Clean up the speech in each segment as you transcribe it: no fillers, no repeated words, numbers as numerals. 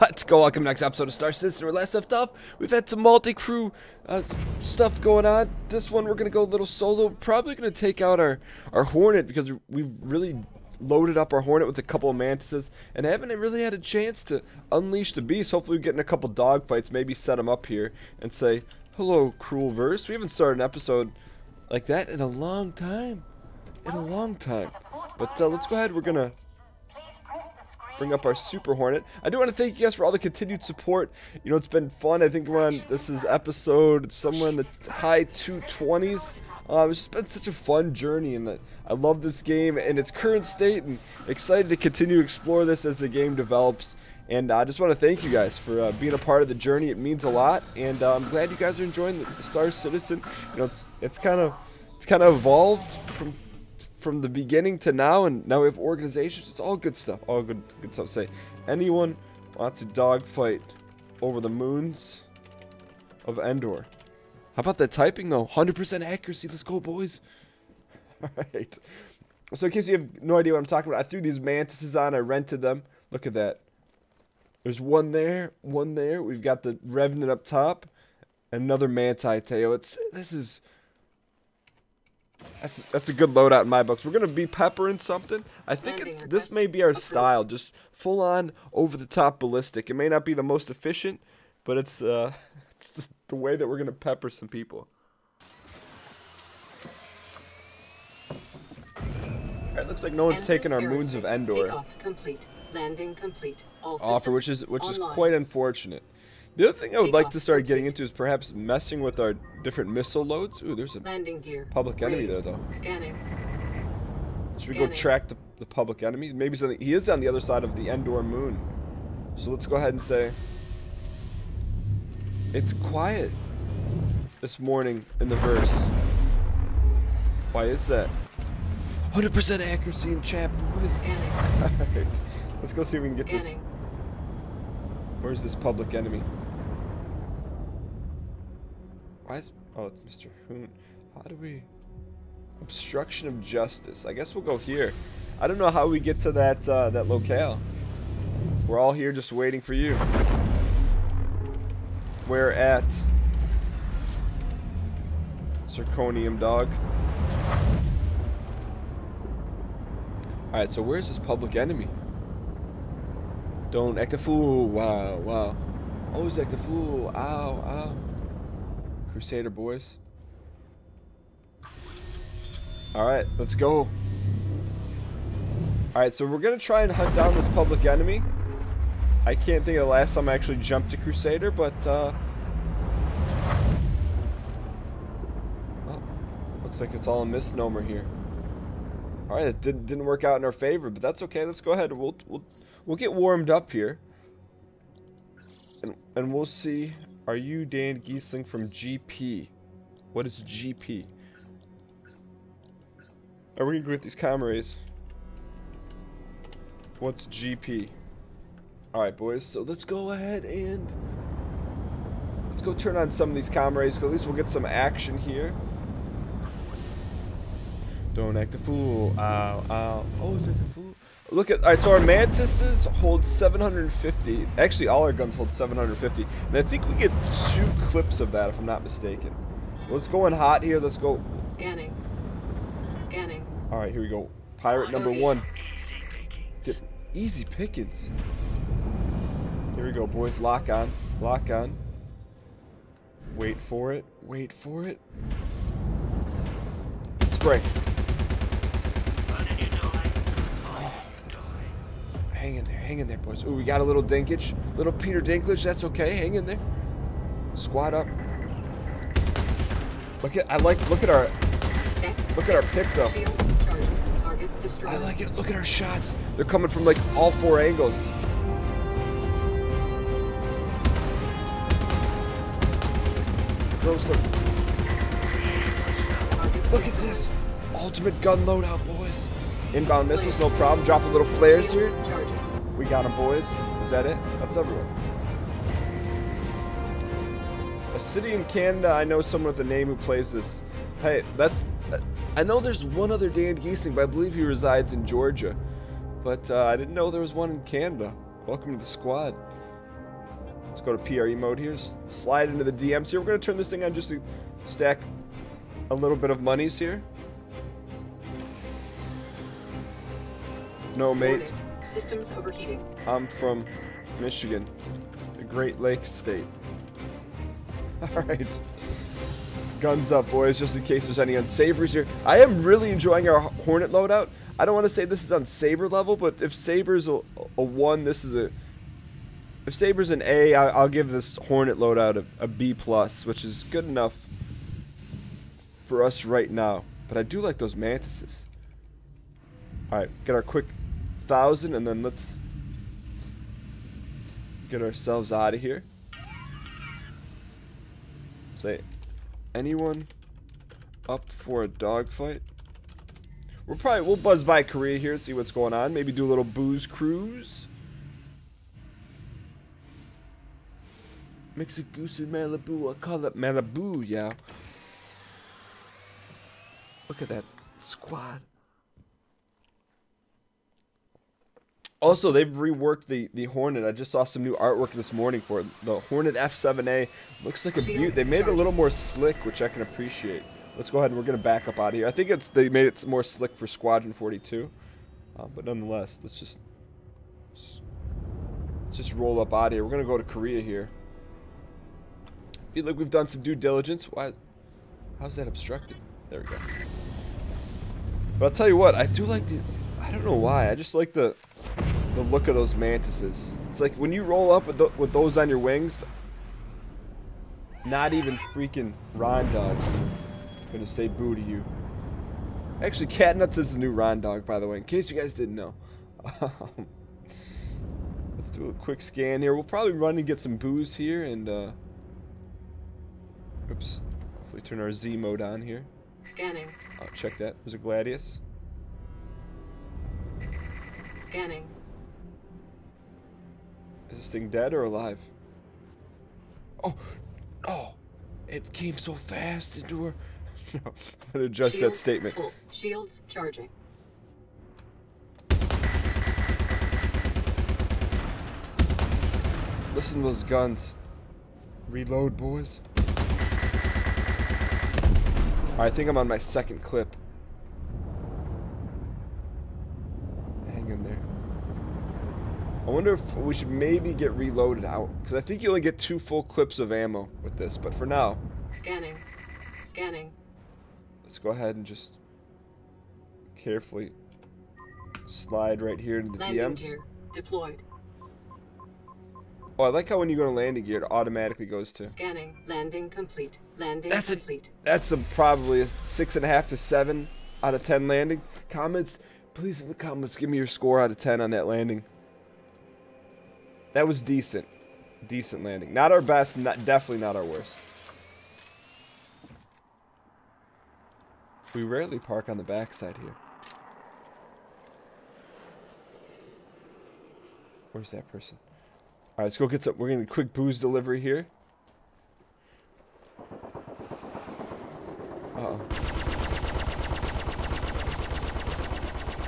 Let's go. Welcome to the next episode of Star Citizen. We're last left off. We've had some multi-crew stuff going on. This one we're going to go a little solo. Probably going to take out our Hornet because we've really loaded up our Hornet with a couple of Mantises. And I haven't really had a chance to unleash the beast. Hopefully we get in a couple dog fights. Maybe set them up here and say, hello, Cruelverse. We haven't started an episode like that in a long time. But let's go ahead. We're going to bring up our Super Hornet. I do want to thank you guys for all the continued support. You know, it's been fun. I think we're on, this is episode somewhere in the high 220s. It's just been such a fun journey, and I love this game and its current state, and excited to continue to explore this as the game develops. And I just want to thank you guys for being a part of the journey. It means a lot, and I'm glad you guys are enjoying the Star Citizen. You know, it's kind of evolved from the beginning to now, and now we have organizations. It's all good stuff. All good stuff. Say, anyone wants to dogfight over the moons of Endor? How about that typing though? 100% accuracy. Let's go, boys. All right. So in case you have no idea what I'm talking about, I threw these mantises on. I rented them. Look at that. There's one there, one there. We've got the revenant up top, and another manti tail. This is. That's a good loadout in my books. We're going to be peppering something. I think this may be our style. Just full-on, over-the-top ballistic. It may not be the most efficient, but it's the way that we're going to pepper some people. Alright, looks like no one's taken our moons of Endor. Takeoff complete. Landing complete. All systems online. Which is quite unfortunate. The other thing I would like to start getting into is perhaps messing with our different missile loads. Ooh, there's a public enemy there, though. Scanning. Should we go track the public enemy? Maybe something. He is on the other side of the Endor moon. So let's go ahead and say, it's quiet this morning in the verse. Why is that? 100% accuracy in chat. What is it? Alright. Let's go see if we can get this. Where's this public enemy? Why is... Oh, it's Mr. Hoon. How do we... Obstruction of justice. I guess we'll go here. I don't know how we get to that that locale. We're all here just waiting for you. Where at? Zirconium dog. Alright, so where's this public enemy? Don't act a fool. Wow, wow. Always act a fool. Ow, ow. Crusader boys. Alright, let's go. Alright, so we're going to try and hunt down this public enemy. I can't think of the last time I actually jumped to Crusader, but... well, looks like it's all a misnomer here. Alright, it didn't work out in our favor, but that's okay. Let's go ahead. We'll get warmed up here, and we'll see. Are you Dan Gheesling from GP? What is GP? Are we gonna go with these comrades? What's GP? All right, boys. So let's go ahead and let's go turn on some of these comrades. At least we'll get some action here. Don't act a fool. Ow, ow. Oh, is it the fool? Look at, alright, so our mantises hold 750. Actually, all our guns hold 750. And I think we get 2 clips of that, if I'm not mistaken. Let's go in hot here. Let's go. Scanning. Scanning. Alright, here we go. Pirate number 1. Get easy pickings. Here we go, boys. Lock on. Lock on. Wait for it. Wait for it. Spray. Hang in there, boys. Ooh, we got a little dinkage. Little Peter Dinklage, that's okay. Hang in there. Squad up. Look at, I like, look at our pick though. I like it, look at our shots. They're coming from like all 4 angles. Roast them. Look at this. Ultimate gun loadout, boys. Inbound missiles, no problem. Drop a little flares here. We got them, boys. Is that it? That's everyone. A city in Canada. I know someone with a name who plays this. Hey, that's... I know there's one other Dan Gheesling, but I believe he resides in Georgia. But I didn't know there was one in Canada. Welcome to the squad. Let's go to PRE mode here. Slide into the DMs here. We're going to turn this thing on just to stack a little bit of monies here. No, mate. Systems overheating. I'm from Michigan, the Great Lakes state. All right. Guns up, boys, just in case there's any unsavories here. I am really enjoying our Hornet loadout. I don't want to say this is on Saber level, but if Saber's a 1, this is a... If Saber's an A, I'll give this Hornet loadout a B+, which is good enough for us right now. But I do like those Mantises. Alright, get our quick 1,000, and then let's get ourselves out of here. Say, anyone up for a dogfight? We'll buzz by Korea here and see what's going on. Maybe do a little booze cruise. Mix a goose in Malibu, I call it Malibu, yeah. Look at that squad. Also, they've reworked the Hornet. I just saw some new artwork this morning for it. The Hornet F7A looks like a beaut. They made it a little more slick, which I can appreciate. Let's go ahead and we're going to back up out of here. I think they made it more slick for Squadron 42. But nonetheless, let's just roll up out of here. We're going to go to Korea here. Feel like we've done some due diligence. Why? How's that obstructed? There we go. But I'll tell you what, I do like the... I don't know why. I just like the look of those Mantises. It's like when you roll up with those on your wings, not even freaking Rondogs are gonna say boo to you. Actually, Catnuts is the new Rondog, by the way, in case you guys didn't know. Let's do a quick scan here. We'll probably run and get some booze here and... Oops. Hopefully turn our Z mode on here. Scanning. Oh, check that. There's a Gladius. Scanning. Is this thing dead or alive? Oh! Oh! It came so fast into her. No, I'm gonna adjust that statement. Full. Shields charging. Listen to those guns. Reload, boys. I think I'm on my second clip. Hang in there. I wonder if we should maybe get reloaded out, because I think you only get 2 full clips of ammo with this, but for now. Scanning. Scanning. Let's go ahead and just carefully slide right here into the landing DMs. Gear deployed. Oh, I like how when you go to landing gear, it automatically goes to... Scanning. Landing complete. Landing complete. That's probably a 6.5 to 7 out of 10 landing. Comments, please in the comments, give me your score out of 10 on that landing. That was decent. Decent landing. Not our best, definitely not our worst. We rarely park on the backside here. Where's that person? Alright, let's go get some. We're gonna quick booze delivery here. Uh-oh.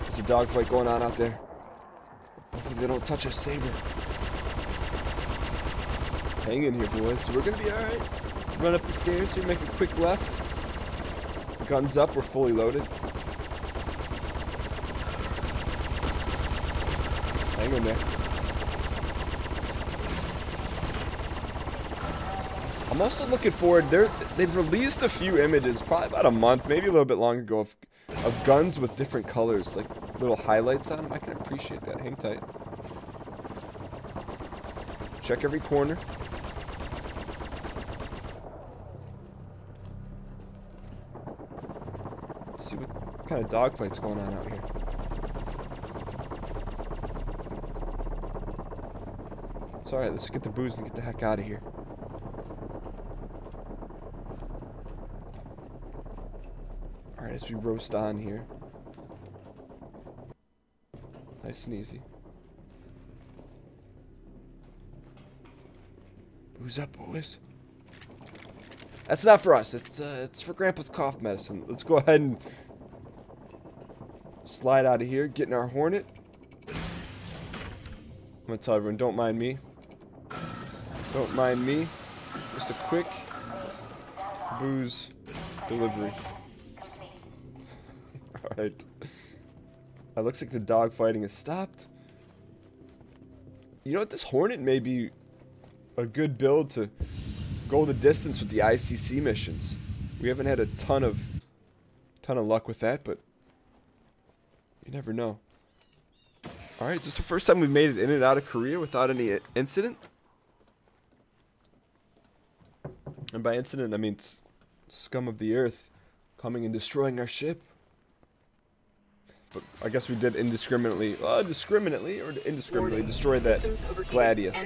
There's a dogfight going on out there. Hopefully they don't touch our Saber. Hang in here, boys. So we're gonna be alright. Run up the stairs here, make a quick left. Guns up, we're fully loaded. Hang in there. I'm also looking forward. They've released a few images, probably about a month, maybe a little bit long ago, of guns with different colors, like little highlights on them. I can appreciate that. Hang tight. Check every corner. Let's see what kind of dogfight's going on out here. It's alright, let's get the booze and get the heck out of here. As we roast on here. Nice and easy. Who's up, boys? That's not for us. It's for Grandpa's cough medicine. Let's go ahead and slide out of here. Getting our Hornet. I'm gonna tell everyone, don't mind me. Don't mind me. Just a quick booze delivery. Alright. It looks like the dog fighting has stopped. You know what? This Hornet may be a good build to go the distance with the ICC missions. We haven't had a ton of luck with that, but you never know. Alright, is this the first time we've made it in and out of Korea without any incident? And by incident, I mean scum of the earth coming and destroying our ship. But I guess we did indiscriminately destroy that Gladius.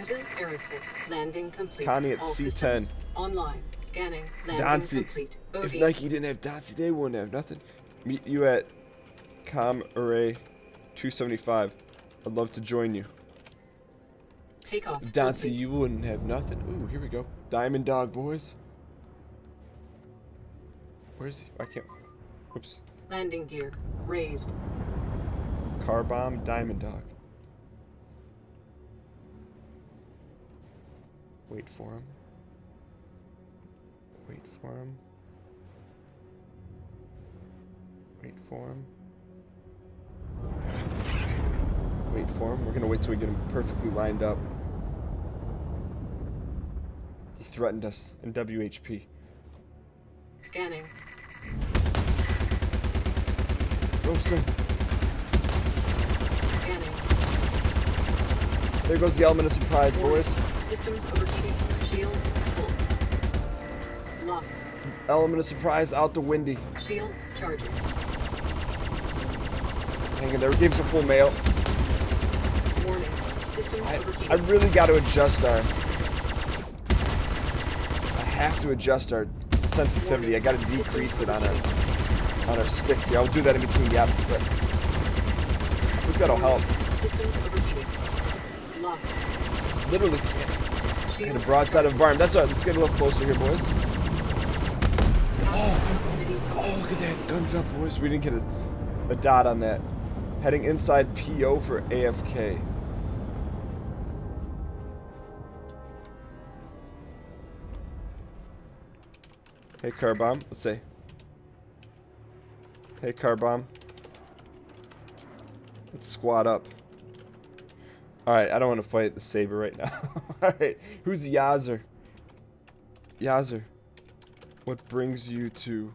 Connie at C10. Online. Scanning. Dancy. If Nike didn't have Dancy, they wouldn't have nothing. Meet you at Com Array 275. I'd love to join you. Take off. Dancy, you wouldn't have nothing. Ooh, here we go. Diamond Dog, boys. Where is he? I can't. Oops. Landing gear raised. Car bomb, Diamond Dog. Wait for him. Wait for him. Wait for him. Wait for him. We're gonna wait till we get him perfectly lined up. He threatened us in WHP. Scanning. There goes the element of surprise, boys. Systems overheating. Shields full. Lock. Element of surprise out the windy. Shields charging. Hang in there. Give us a full mail. Warning. Systems overheating. I really got to adjust our. I have to adjust our sensitivity. Warning. I got to decrease it on our. On our stick here. I'll do that in between gaps, but we've got to help. Literally can't. In the broadside of a barn. That's all right. Let's get a little closer here, boys. Oh, oh, look at that. Guns up, boys. We didn't get a dot on that. Heading inside PO for AFK. Hey, car bomb. Let's say. Hey, car bomb. Let's squad up. Alright, I don't want to fight the Saber right now. Alright, who's Yazir? Yazir, what brings you to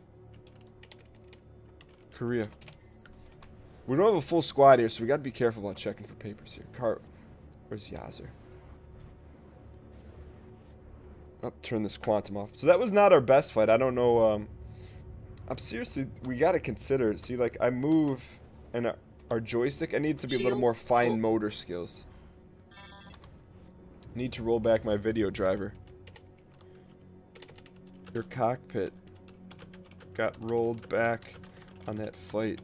Korea? We don't have a full squad here, so we got to be careful about checking for papers here. Where's Yazir? Oh, turn this quantum off. So that was not our best fight. I don't know, I'm seriously, we gotta consider, see, like, I move, and our joystick, I need to be a little more fine motor skills. Need to roll back my video driver. Your cockpit got rolled back on that flight.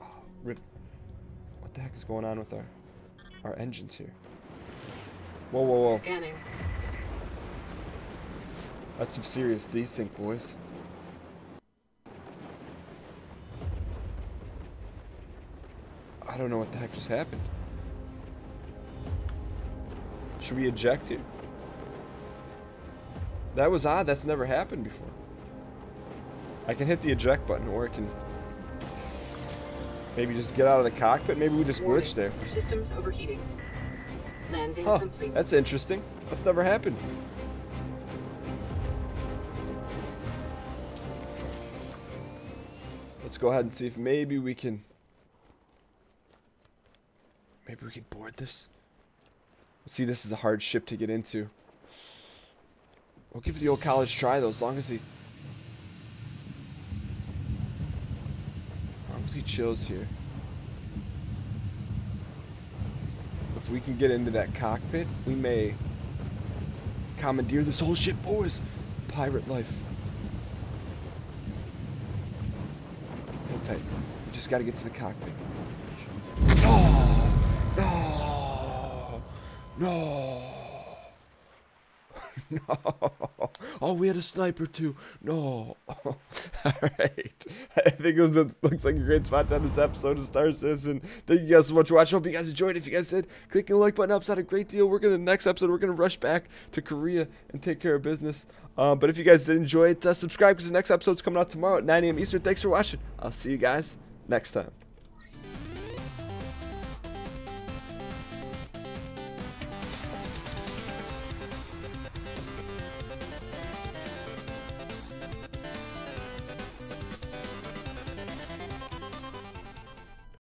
Oh, rip. What the heck is going on with our engines here? Whoa, whoa, whoa. Scanning. That's some serious desync, boys. I don't know what the heck just happened. Should we eject here? That was odd. That's never happened before. I can hit the eject button, or I can maybe just get out of the cockpit. Maybe we just glitched there. Systems overheating. Landing complete. That's interesting. That's never happened. Let's go ahead and see if maybe we can. Maybe we can board this. Let's see, this is a hard ship to get into. We'll give the old college try though, as long as he... As long as he chills here. If we can get into that cockpit, we may commandeer this whole ship, boys. Pirate life. Hold tight. We just gotta get to the cockpit. No! no. Oh, we had a sniper too. No. All right. I think it looks like a great spot on this episode of Star Citizen. Thank you guys so much for watching. I hope you guys enjoyed. If you guys did, click the like button. Helps out a great deal. We're gonna next episode. We're gonna rush back to Korea and take care of business. But if you guys did enjoy it, subscribe because the next episode's coming out tomorrow at 9 a.m. Eastern. Thanks for watching. I'll see you guys next time.